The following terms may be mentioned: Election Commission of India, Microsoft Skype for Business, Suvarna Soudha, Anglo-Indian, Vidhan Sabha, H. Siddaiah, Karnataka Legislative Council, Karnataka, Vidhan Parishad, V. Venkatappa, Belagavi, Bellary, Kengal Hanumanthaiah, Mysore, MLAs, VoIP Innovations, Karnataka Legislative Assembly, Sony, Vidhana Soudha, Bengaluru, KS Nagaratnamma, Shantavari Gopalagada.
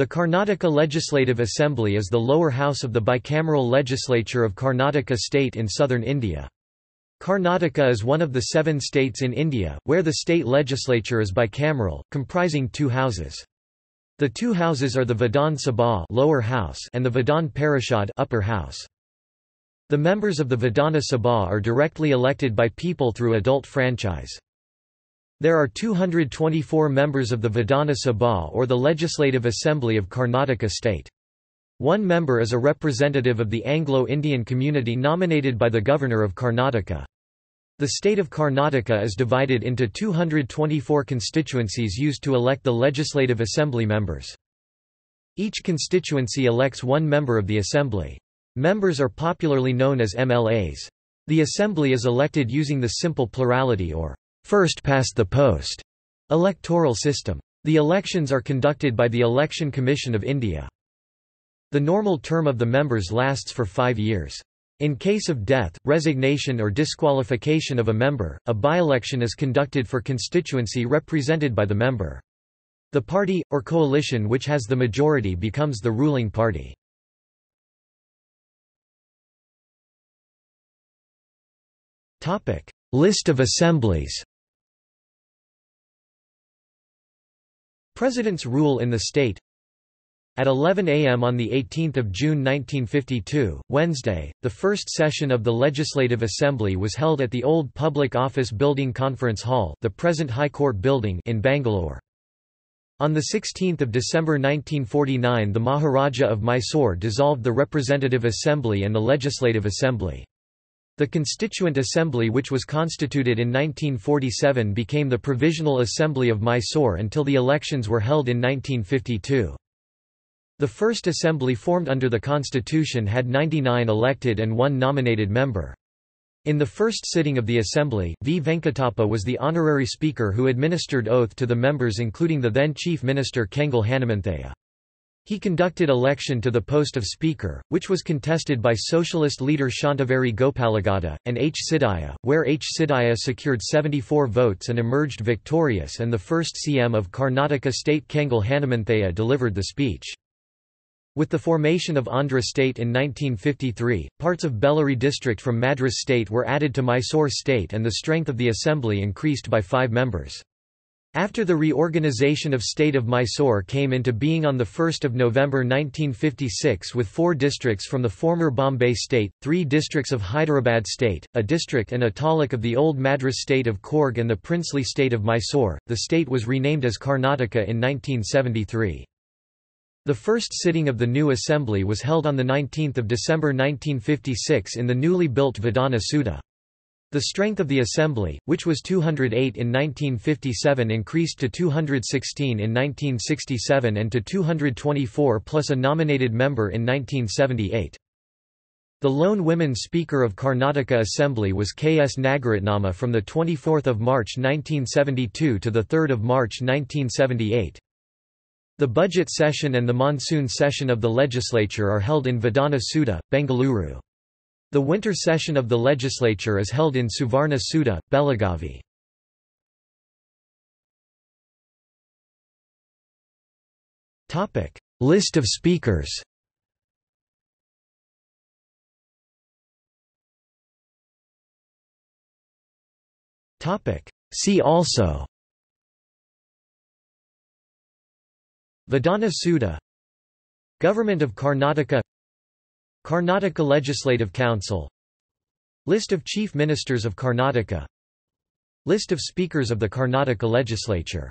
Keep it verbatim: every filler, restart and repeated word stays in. The Karnataka Legislative Assembly is the lower house of the bicameral legislature of Karnataka state in southern India. Karnataka is one of the seven states in India, where the state legislature is bicameral, comprising two houses. The two houses are the Vidhan Sabha lower house and the Vidhan Parishad upper house. The members of the Vidhana Sabha are directly elected by people through adult franchise. There are two hundred twenty-four members of the Vidhana Sabha or the Legislative Assembly of Karnataka state. One member is a representative of the Anglo-Indian community nominated by the Governor of Karnataka. The state of Karnataka is divided into two hundred twenty-four constituencies used to elect the Legislative Assembly members. Each constituency elects one member of the Assembly. Members are popularly known as M L As. The Assembly is elected using the simple plurality or first past the post electoral system. The elections are conducted by the Election Commission of India. The normal term of the members lasts for five years. In case of death, resignation or disqualification of a member, a by-election is conducted for constituency represented by the member. The party, or coalition which has the majority becomes the ruling party. List of assemblies. President's rule in the state. At eleven A M on the eighteenth of June nineteen fifty-two, Wednesday, the first session of the Legislative Assembly was held at the old Public Office Building Conference Hall, the present High Court Building in Bangalore. On the sixteenth of December nineteen forty-nine, the Maharaja of Mysore dissolved the Representative Assembly and the Legislative Assembly. The Constituent Assembly, which was constituted in nineteen forty-seven, became the Provisional Assembly of Mysore until the elections were held in nineteen fifty-two. The first assembly formed under the Constitution had ninety-nine elected and one nominated member. In the first sitting of the assembly, V. Venkatappa was the honorary speaker who administered oath to the members, including the then Chief Minister Kengal Hanumanthaiah. He conducted election to the post of Speaker, which was contested by Socialist leader Shantavari Gopalagada, and H. Siddaiah, where H. Siddaiah secured seventy-four votes and emerged victorious, and the first C M of Karnataka state Kengal Hanumanthaiah delivered the speech. With the formation of Andhra state in nineteen fifty-three, parts of Bellary district from Madras state were added to Mysore state, and the strength of the assembly increased by five members. After the reorganization of state of Mysore came into being on the first of November nineteen fifty-six with four districts from the former Bombay state, three districts of Hyderabad state, a district and a taluk of the old Madras state of Korg and the princely state of Mysore, the state was renamed as Karnataka in nineteen seventy-three. The first sitting of the new assembly was held on the nineteenth of December nineteen fifty-six in the newly built Vidhana Soudha. The strength of the assembly, which was two hundred eight in nineteen fifty-seven, increased to two hundred sixteen in nineteen sixty-seven and to two hundred twenty-four plus a nominated member in nineteen seventy-eight. The lone women speaker of Karnataka Assembly was K S Nagaratnamma from the twenty-fourth of March nineteen seventy-two to the third of March nineteen seventy-eight. The budget session and the monsoon session of the legislature are held in Vidhana Soudha, Bengaluru. The winter session of the legislature is held in Suvarna Soudha, Belagavi. Topic: List of speakers. Topic: See also. Vidhana Soudha, Government of Karnataka, Karnataka Legislative Council, List of Chief Ministers of Karnataka, List of Speakers of the Karnataka Legislature.